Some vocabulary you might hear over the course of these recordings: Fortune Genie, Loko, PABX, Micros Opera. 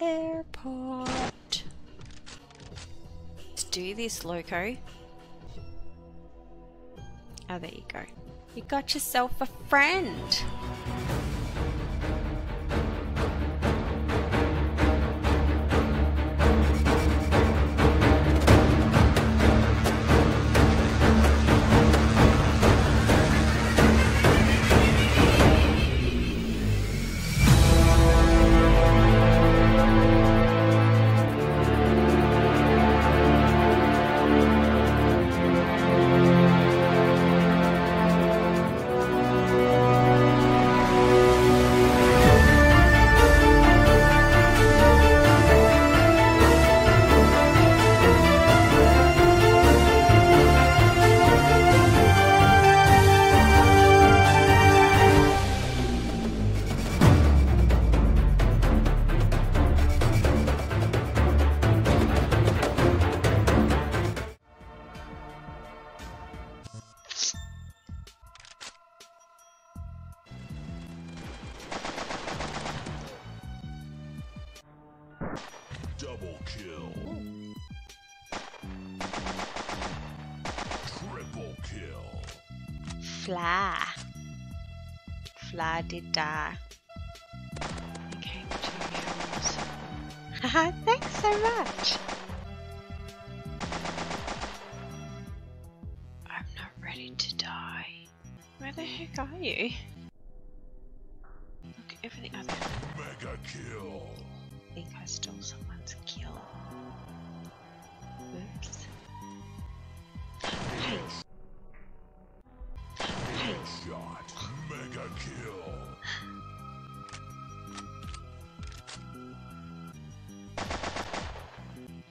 airport. Let's do this, Loko. Oh, there you go. You got yourself a friend. Double kill. Triple kill. Fly. Fly did die. Okay, 2 kills. Haha, thanks so much. I'm not ready to die. Where the heck are you? Look at everything I've done. Mega kill. I think I stole someone's kill. Oops. Hey. Hey. Shot. Mega kill.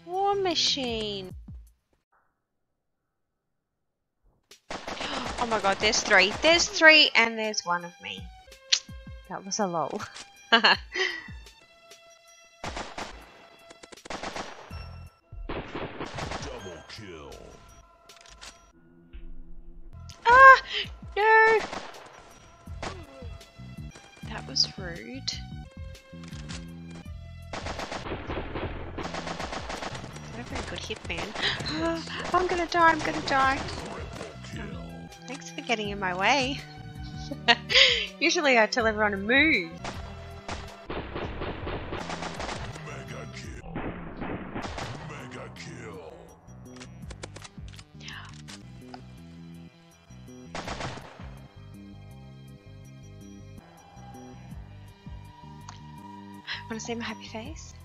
War machine. Oh my god, there's 3. There's 3 and there's 1 of me. That was a lol. Kill. Ah! No! That was rude. Not a very good hit, man. I'm gonna die, I'm gonna die. Thanks for getting in my way. Usually I tell everyone to move. Want to see my happy face?